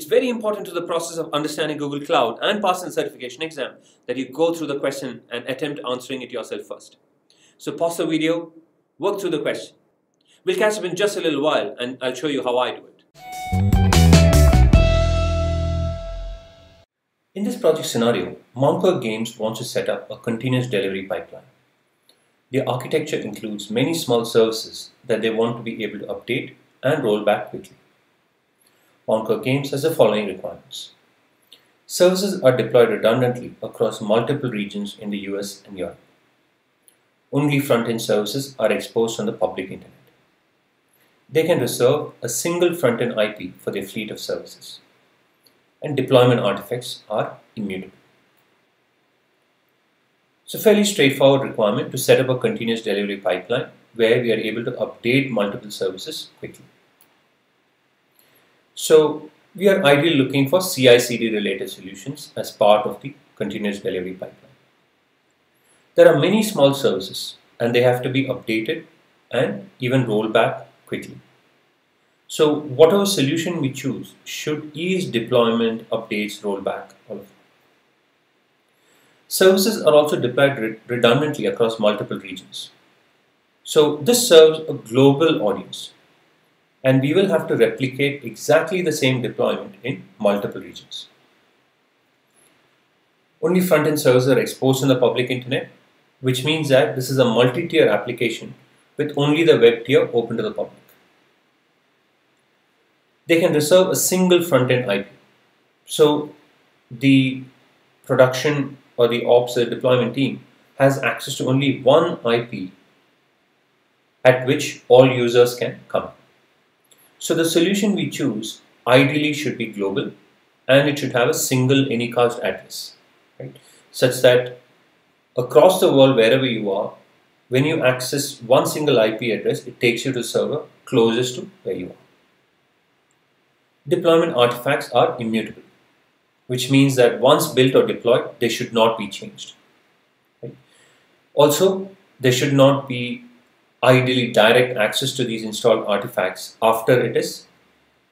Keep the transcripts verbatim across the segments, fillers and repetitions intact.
it's very important to the process of understanding Google Cloud and passing the certification exam that you go through the question and attempt answering it yourself first. So pause the video, work through the question. We'll catch up in just a little while and I'll show you how I do it. In this project scenario, Mountkirk Games wants to set up a continuous delivery pipeline. Their architecture includes many small services that they want to be able to update and roll back quickly. Mountkirk Games has the following requirements. Services are deployed redundantly across multiple regions in the U S and Europe. Only front-end services are exposed on the public internet. They can reserve a single front-end I P for their fleet of services. And deployment artifacts are immutable. It's a fairly straightforward requirement to set up a continuous delivery pipeline where we are able to update multiple services quickly. So we are ideally looking for C I C D related solutions as part of the continuous delivery pipeline. There are many small services and they have to be updated and even rolled back quickly. So whatever solution we choose should ease deployment, updates, rollback, all of that. Services are also deployed re redundantly across multiple regions. So this serves a global audience and we will have to replicate exactly the same deployment in multiple regions. Only front-end servers are exposed on the public internet, which means that this is a multi-tier application with only the web tier open to the public. They can reserve a single front-end I P. So the production or the ops or the deployment team has access to only one I P at which all users can come. So the solution we choose ideally should be global and it should have a single anycast address, right? Such that across the world, wherever you are, when you access one single I P address, it takes you to the server closest to where you are. Deployment artifacts are immutable, which means that once built or deployed, they should not be changed. Right? Also, there should not be ideally direct access to these installed artifacts after it is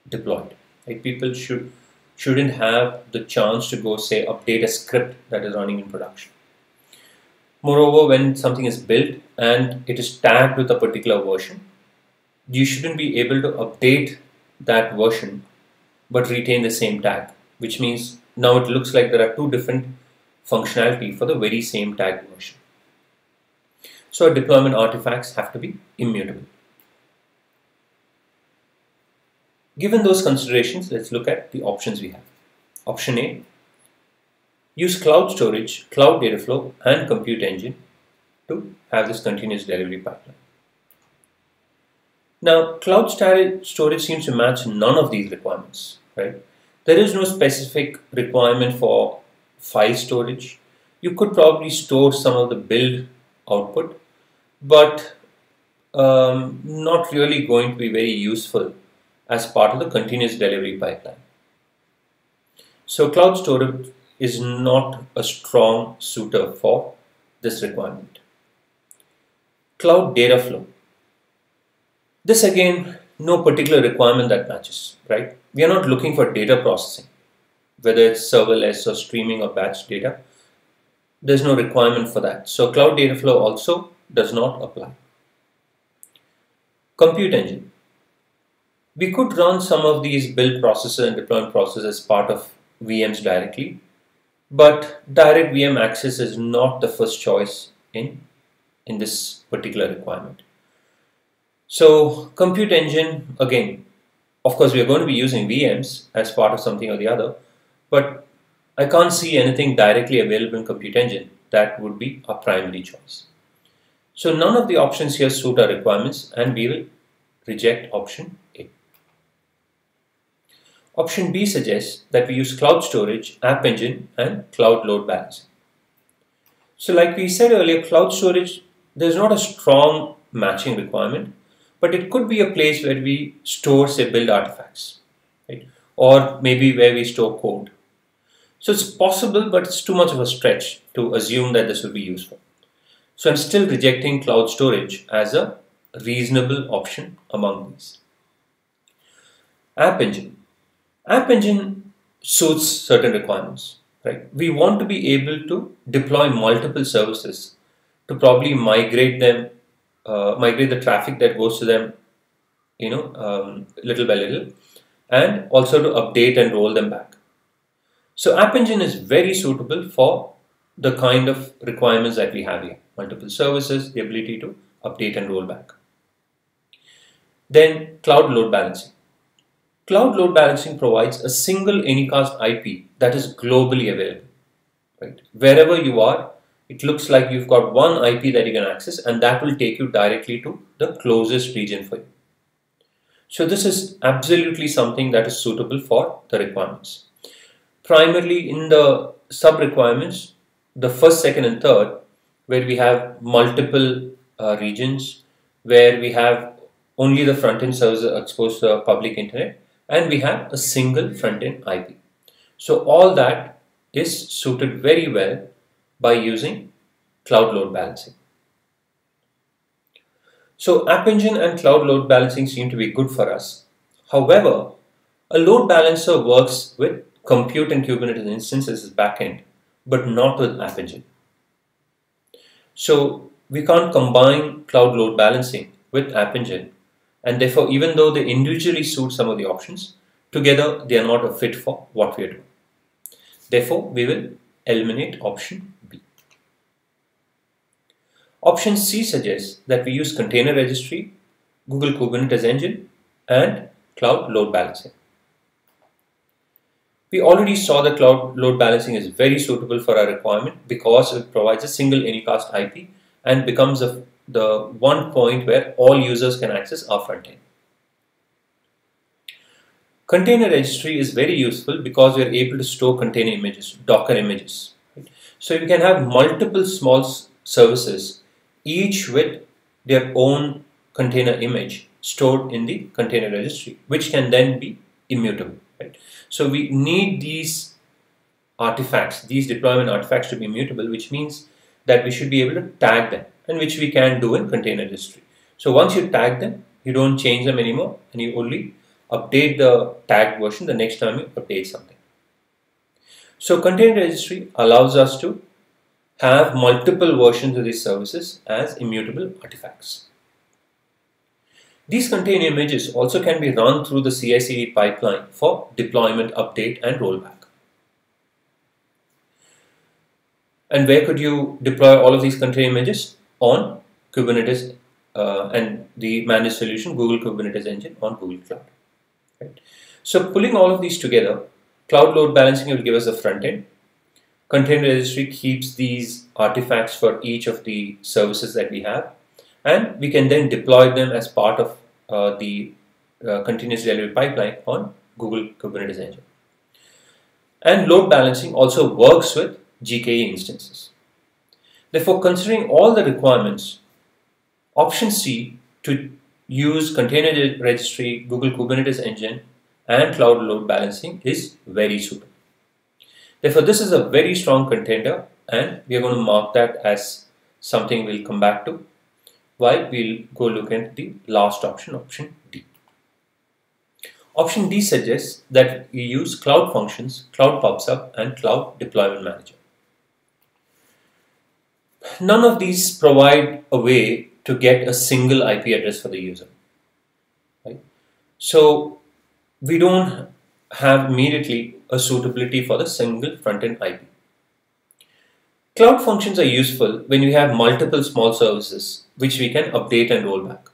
deployed. Right? People should, shouldn't have the chance to go, say, update a script that is running in production. Moreover, when something is built and it is tagged with a particular version, you shouldn't be able to update that version but retain the same tag, which means now it looks like there are two different functionality for the very same tag version. So deployment artifacts have to be immutable. Given those considerations, let's look at the options we have. Option A, use Cloud Storage, Cloud Dataflow and Compute Engine to have this continuous delivery pipeline. Now, Cloud Storage seems to match none of these requirements, right? There is no specific requirement for file storage. You could probably store some of the build output, but um, not really going to be very useful as part of the continuous delivery pipeline. So Cloud Storage is not a strong suitor for this requirement. Cloud Dataflow. This again, no particular requirement that matches, right? We are not looking for data processing, whether it's serverless or streaming or batch data. There's no requirement for that. So Cloud Dataflow also does not apply. Compute Engine. We could run some of these build processes and deployment processes as part of V Ms directly, but direct V M access is not the first choice in, in this particular requirement. So Compute Engine, again, of course we are going to be using V Ms as part of something or the other, but I can't see anything directly available in Compute Engine that would be our primary choice. So none of the options here suit our requirements and we will reject option A. Option B suggests that we use Cloud Storage, App Engine and Cloud Load Balancing. So like we said earlier, Cloud Storage, there's not a strong matching requirement, but it could be a place where we store, say, build artifacts, right? Or maybe where we store code. So it's possible, but it's too much of a stretch to assume that this will be useful. So I'm still rejecting Cloud Storage as a reasonable option among these. App Engine. App Engine suits certain requirements, right? We want to be able to deploy multiple services to probably migrate them, uh, migrate the traffic that goes to them, you know, um, little by little, and also to update and roll them back. So App Engine is very suitable for the kind of requirements that we have here. Multiple services, the ability to update and roll back. Then Cloud Load Balancing. Cloud Load Balancing provides a single Anycast I P that is globally available. Right? Wherever you are, it looks like you've got one I P that you can access, and that will take you directly to the closest region for you. So this is absolutely something that is suitable for the requirements. Primarily in the sub requirements, the first, second and third, where we have multiple uh, regions, where we have only the front-end services exposed to the public internet, and we have a single front-end I P. So all that is suited very well by using Cloud Load Balancing. So App Engine and Cloud Load Balancing seem to be good for us. However, a load balancer works with Compute and Kubernetes instances as backend, but not with App Engine. So we can't combine Cloud Load Balancing with App Engine, and therefore, even though they individually suit some of the options, together they are not a fit for what we are doing. Therefore, we will eliminate option B. Option C suggests that we use Container Registry, Google Kubernetes Engine, and Cloud Load Balancing. We already saw that Cloud Load Balancing is very suitable for our requirement because it provides a single Anycast I P and becomes a, the one point where all users can access our front end. Container Registry is very useful because we are able to store container images, Docker images. Right? So you can have multiple small services, each with their own container image stored in the Container Registry, which can then be immutable. Right? So we need these artifacts, these deployment artifacts to be immutable, which means that we should be able to tag them, and which we can do in Container Registry. So once you tag them, you don't change them anymore, and you only update the tagged version the next time you update something. So Container Registry allows us to have multiple versions of these services as immutable artifacts. These container images also can be run through the C I C D pipeline for deployment, update and rollback. And where could you deploy all of these container images? On Kubernetes uh, and the managed solution Google Kubernetes Engine on Google Cloud. Right? So pulling all of these together, Cloud Load Balancing will give us the front end. Container Registry keeps these artifacts for each of the services that we have, and we can then deploy them as part of uh, the uh, continuous delivery pipeline on Google Kubernetes Engine. And load balancing also works with G K E instances. Therefore, considering all the requirements, option C to use Container Registry, Google Kubernetes Engine and Cloud Load Balancing is very suitable. Therefore, this is a very strong contender, and we are going to mark that as something we'll come back to, while we'll go look at the last option, option D. Option D suggests that we use Cloud Functions, Cloud Pub-Sub and Cloud Deployment Manager. None of these provide a way to get a single I P address for the user. Right? So we don't have immediately a suitability for the single front-end I P. Cloud Functions are useful when we have multiple small services which we can update and roll back.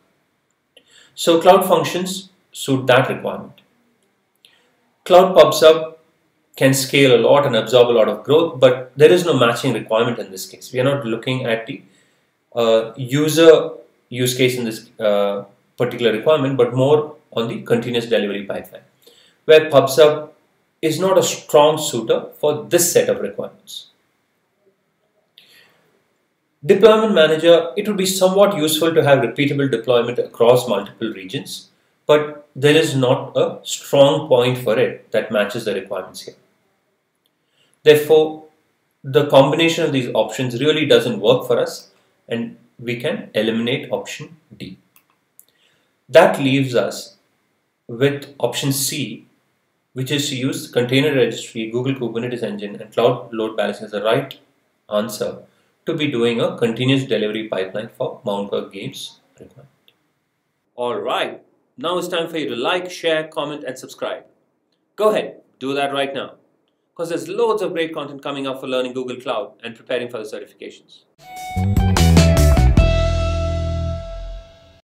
So Cloud Functions suit that requirement. Cloud Pub-Sub can scale a lot and absorb a lot of growth, but there is no matching requirement in this case. We are not looking at the uh, user use case in this uh, particular requirement, but more on the continuous delivery pipeline, where Pub-Sub is not a strong suitor for this set of requirements. Deployment Manager, it would be somewhat useful to have repeatable deployment across multiple regions, but there is not a strong point for it that matches the requirements here. Therefore, the combination of these options really doesn't work for us, and we can eliminate option D. That leaves us with option C, which is to use Container Registry, Google Kubernetes Engine, and Cloud Load Balancing as the right answer to be doing a continuous delivery pipeline for Mountkirk Games requirement. All right, now it's time for you to like, share, comment, and subscribe. Go ahead, do that right now, because there's loads of great content coming up for learning Google Cloud and preparing for the certifications.